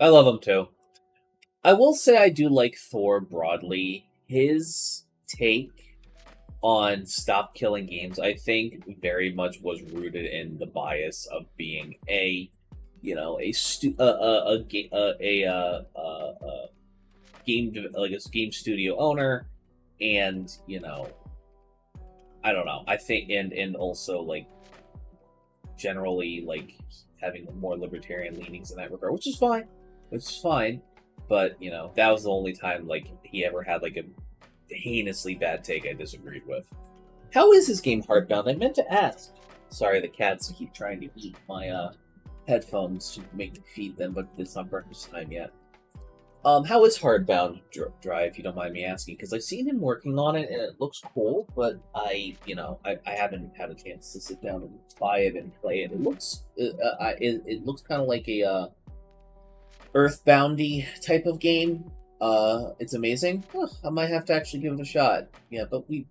I love him too. I will say I do like Thor broadly. His take on stop killing games, I think, very much was rooted in the bias of being a, you know, game studio owner, and, you know, I don't know. I think, and also, like, generally, like, having more libertarian leanings in that regard, which is fine. Which is fine. But, you know, that was the only time, like, he ever had, like, a heinously bad take I disagreed with. How is his game Hardbound? I meant to ask. Sorry, the cats keep trying to eat my headphones to make me feed them, but it's not breakfast time yet. How is Hardbound Drive, if you don't mind me asking? Because I've seen him working on it, and it looks cool, but I haven't had a chance to sit down and buy it and play it. It looks, it looks kind of like a Earthbound-y type of game. It's amazing. Huh, I might have to actually give it a shot. Yeah, but we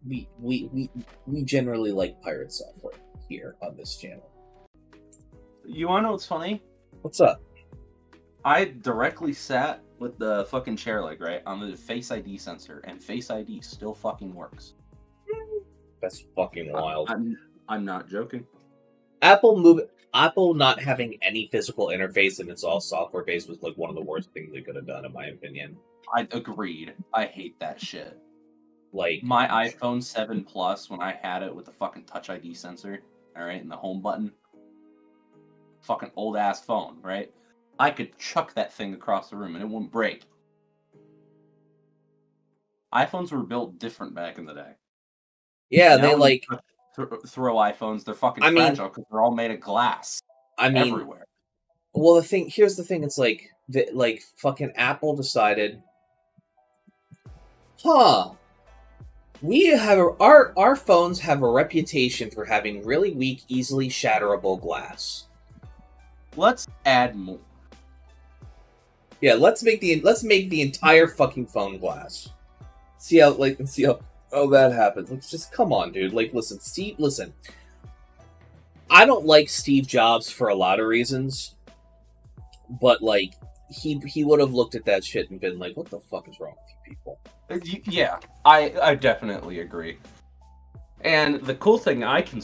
generally like pirate software here on this channel. You wanna know what's funny? What's up? I directly sat with the fucking chair leg, right, on the Face ID sensor, and Face ID still fucking works. That's fucking wild. I'm not joking. Apple not having any physical interface and it's all software based was like one of the worst things they could have done, in my opinion. I agreed. I hate that shit. Like my iPhone 7 Plus, when I had it with the fucking Touch ID sensor, all right, and the home button, fucking old ass phone, right? I could chuck that thing across the room and it wouldn't break. iPhones were built different back in the day. Yeah, now they like. Throw iPhones, they're fucking fragile because they're all made of glass. I mean, everywhere. Well, here's the thing, it's like, fucking Apple decided, huh, we have, our phones have a reputation for having really weak, easily shatterable glass. Let's add more. Yeah, let's make the entire fucking phone glass. See how, like, and see how. Oh, that happens. Let's just, come on, dude. Like, listen, Steve, listen. I don't like Steve Jobs for a lot of reasons, but, like, he would have looked at that shit and been like, what the fuck is wrong with you people? Yeah, I definitely agree. And the cool thing I can...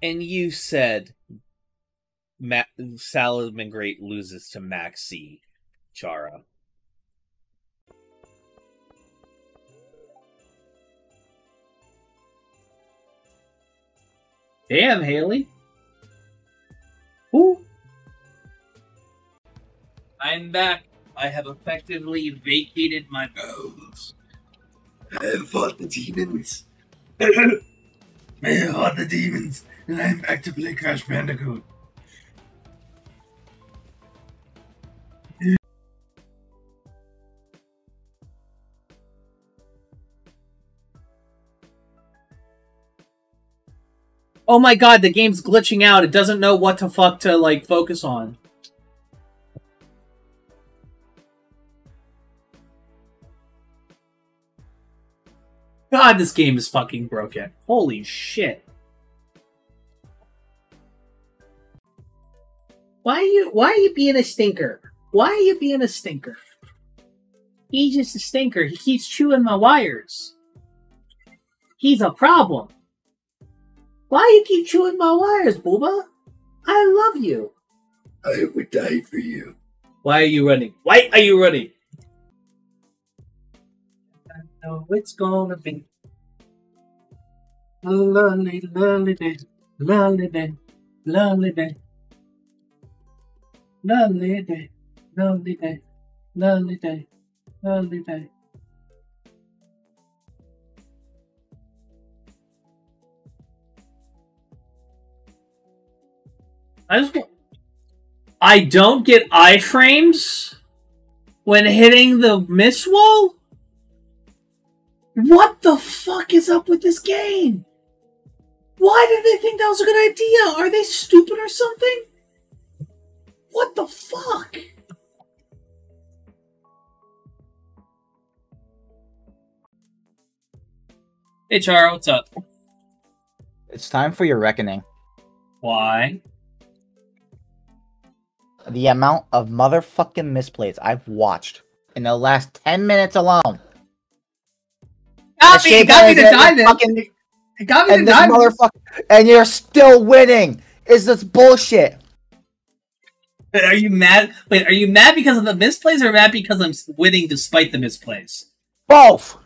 And you said Salomon Great loses to Maxi Chara. Damn, Haley. Ooh. I'm back. I have effectively vacated my bones. I fought the demons. I fought the demons. And I'm back to play Crash Bandicoot. Oh my god, the game's glitching out. It doesn't know what the fuck to, like, focus on. God, this game is fucking broken. Holy shit. Why are you being a stinker? Why are you being a stinker? He's just a stinker. He keeps chewing my wires. He's a problem. Why you keep chewing my wires, Booba? I love you. I would die for you. Why are you running? Why are you running? I know it's gonna be. A lovely, lovely day, lovely day, lovely day. Lovely day, lovely day, lovely day, lovely day. I don't get iframes when hitting the miss wall? What the fuck is up with this game? Why did they think that was a good idea? Are they stupid or something? What the fuck? Hey, Charo, what's up? It's time for your reckoning. Why? The amount of motherfucking misplays I've watched in the last 10 minutes alone. It got me to diamond. And you're still winning. Is this bullshit? Wait, are you mad? Wait, are you mad because of the misplays or mad because I'm winning despite the misplays? Both.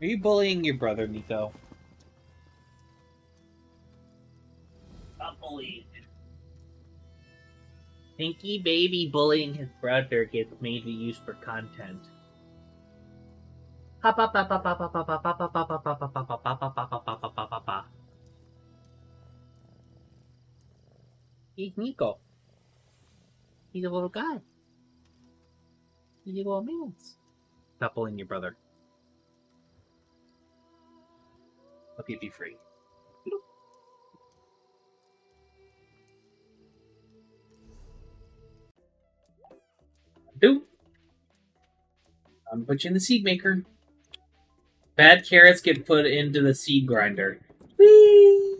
Are you bullying your brother, Nico? Not bullying. Pinky Baby bullying his brother gets made to use for content. He's Nico. He's a little guy. He's a little man. Stop bullying your brother. Let me be free. Ooh. I'm putting you in the seed maker. Bad carrots get put into the seed grinder. Whee!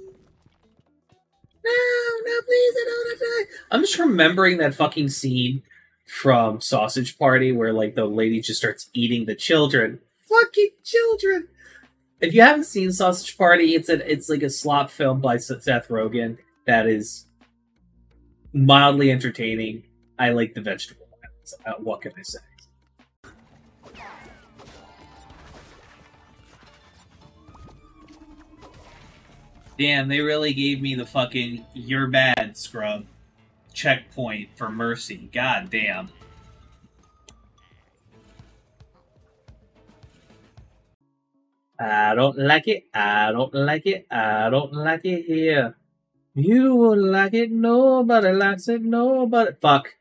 No, please, I don't want to die. I'm just remembering that fucking scene from Sausage Party where, like, the lady just starts eating the children. Fucking children! If you haven't seen Sausage Party, it's like a slop film by Seth Rogen that is mildly entertaining. I like the vegetable. What can I say? Damn, they really gave me the fucking "you're bad, scrub" checkpoint for mercy. God damn. I don't like it. I don't like it. I don't like it here. You won't like it. Nobody likes it. Nobody. Fuck.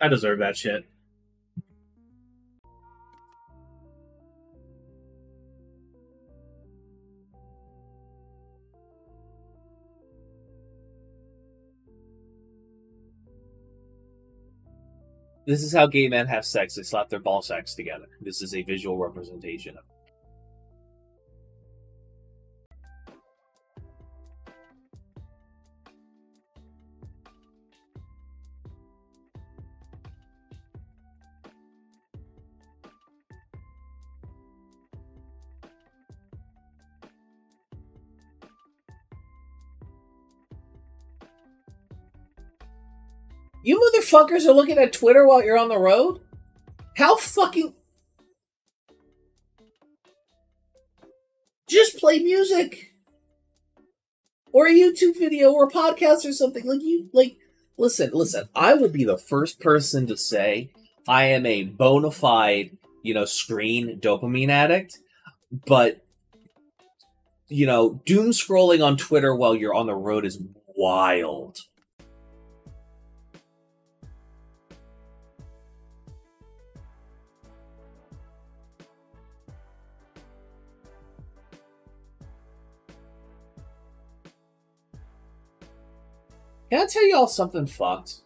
I deserve that shit. This is how gay men have sex. They slap their ball sacks together. This is a visual representation of it. You motherfuckers are looking at Twitter while you're on the road? How fucking... Just play music! Or a YouTube video, or a podcast, or something. Like, you, like... Listen, I will be the first person to say I am a bona fide, you know, screen dopamine addict, but, you know, doom scrolling on Twitter while you're on the road is wild. Can I tell y'all something fucked?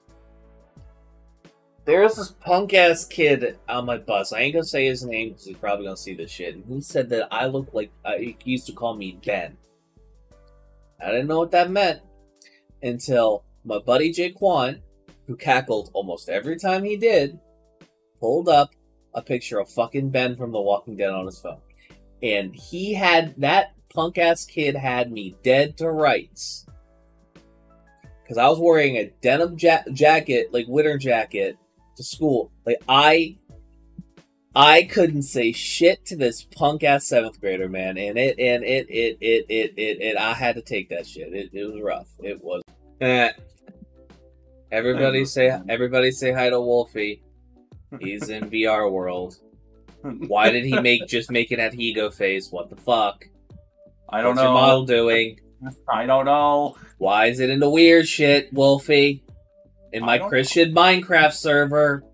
There's this punk-ass kid on my bus. I ain't gonna say his name because he's probably gonna see this shit. And he said that I look like... he used to call me Ben. I didn't know what that meant until my buddy Jayquan, who cackled almost every time he did, pulled up a picture of fucking Ben from The Walking Dead on his phone. And he had... That punk-ass kid had me dead to rights. Because I was wearing a denim jacket, like winter jacket, to school. Like, I I couldn't say shit to this punk ass 7th grader, man, and I had to take that shit. It was rough. It was. Everybody say hi to Wolfie. He's in VR world. Why did he just make it at Higo face? What the fuck? I don't know. What's your model doing? I don't know. Why is it into weird shit, Wolfie? In my Christian Minecraft server.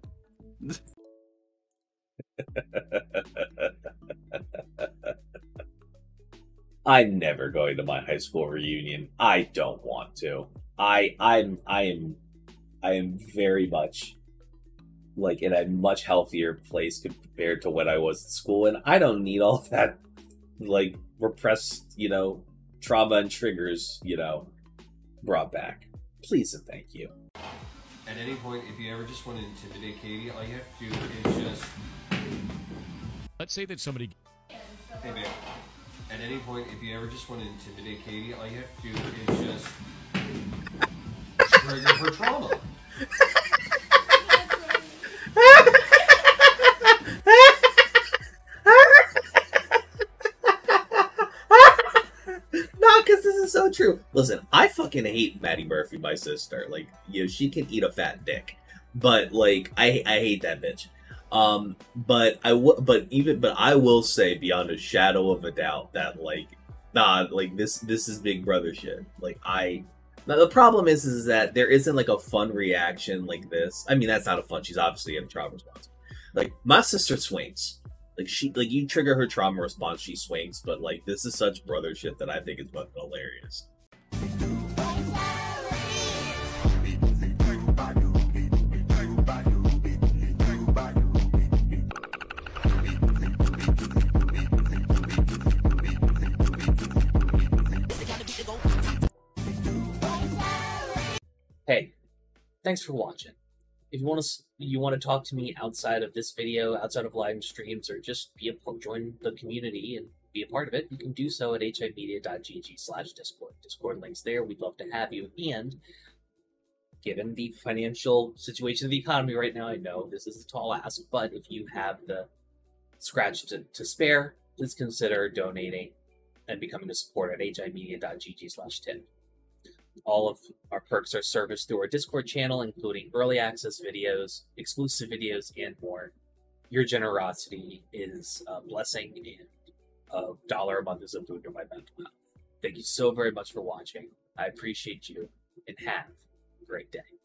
I'm never going to my high school reunion. I don't want to. I am very much like in a much healthier place compared to when I was in school, and I don't need all that like repressed, you know, trauma and triggers, you know, brought back. Please and thank you. At any point, if you ever just want to intimidate Katie, all you have to do is just... Let's say that somebody... Hey, babe. At any point, if you ever just want to intimidate Katie, all you have to do is just... trigger her trauma. So true. Listen, I fucking hate Maddie Murphy, my sister. Like, you know, she can eat a fat dick, but like, I hate that bitch. But I will say beyond a shadow of a doubt that like, nah, like this is Big Brother shit. Like, now the problem is that there isn't like a fun reaction like this. I mean, that's not a fun. She's obviously in a trauma response. Like, my sister swings. Like, you trigger her trauma response, she swings, but, like, this is such brother shit that I think it's fucking hilarious. Hey, thanks for watching. If you want to talk to me outside of this video, outside of live streams, or just join the community and be a part of it, you can do so at himedia.gg/discord. Discord links there. We'd love to have you. And given the financial situation of the economy right now, I know this is a tall ask, but if you have the scratch to spare, please consider donating and becoming a supporter at himedia.gg/tip. All of our perks are serviced through our Discord channel, including early access videos, exclusive videos, and more. Your generosity is a blessing, and $1 a month is a boon to my mental health. Thank you so very much for watching. I appreciate you, and have a great day.